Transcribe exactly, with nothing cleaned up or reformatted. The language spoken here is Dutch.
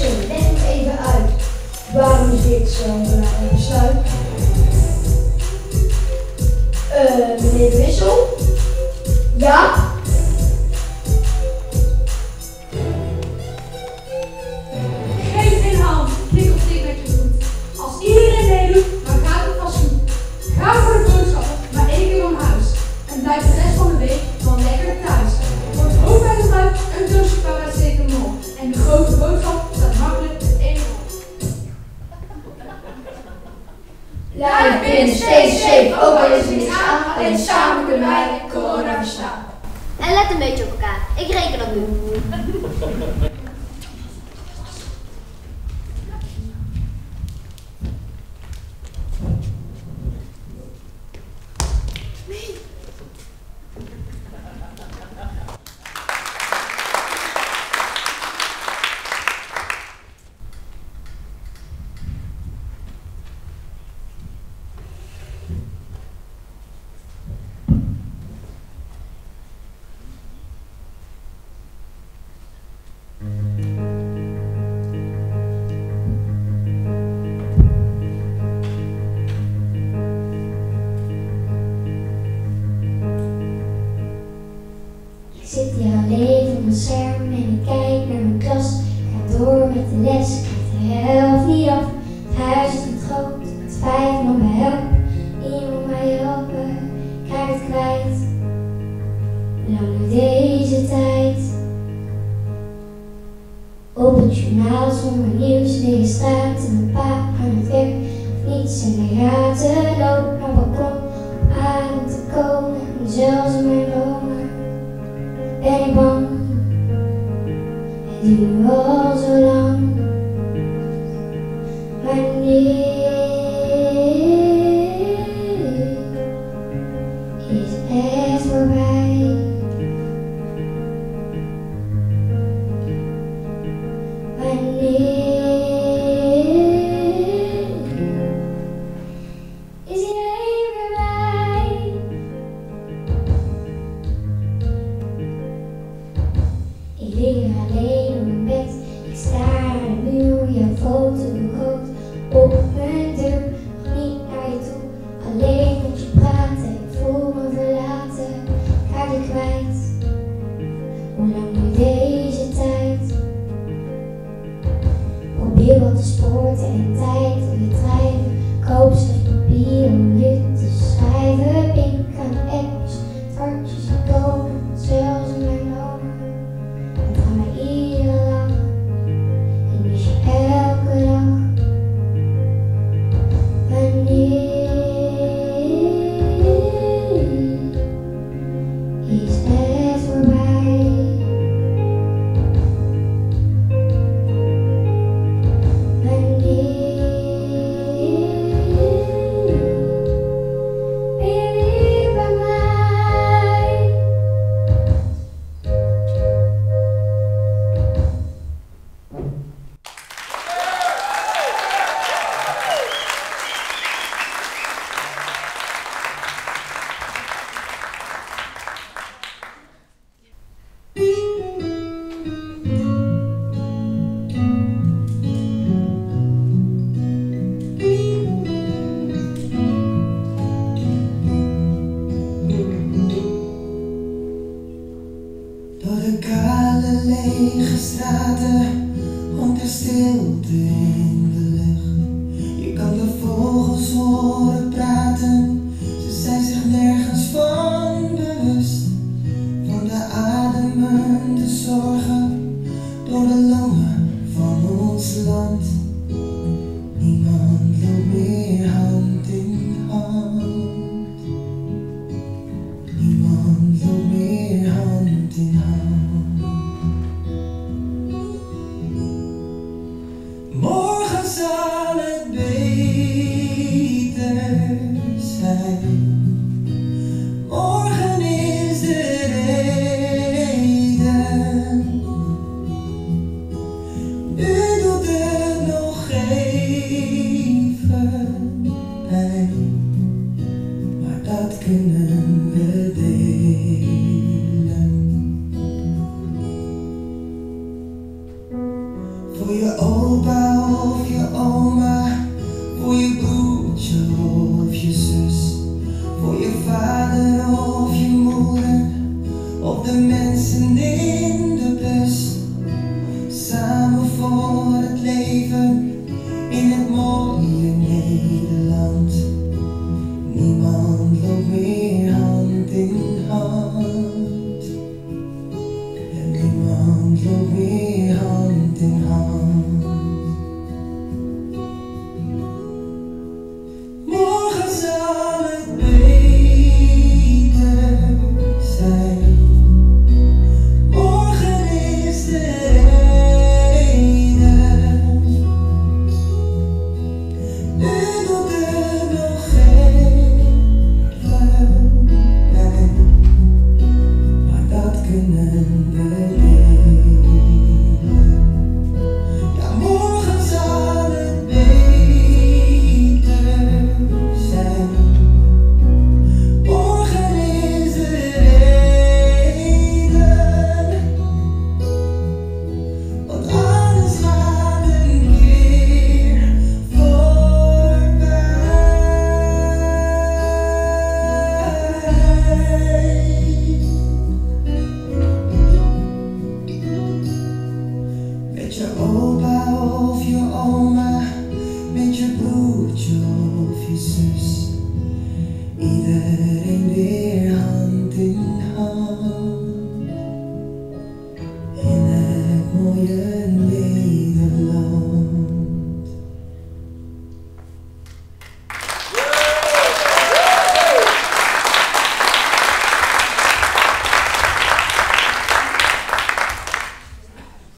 Jackson, denk even uit. Waarom is dit zo'n belangrijk besluit? Uh, meneer de Wissel? Ja? Geef in hand, klik op dit met je voet. Als iedereen meedoet, dan gaat het pas goed. Ga voor de boodschap, maar één keer om huis. En blijf de rest van de week wel lekker thuis. Wordt ook bij de buik een doosje paracetamol. En de grote boodschap staat makkelijk met één op. Blijf binnen, steeds safe, ook al is er niets aan. Alleen samen kunnen wij corona verstaan. En let een beetje op elkaar. Ik reken op u. For your opa, oh, for your oma, for your broertje, oh, of je zus, voor je vader, oh, of je moeder, of de mensen in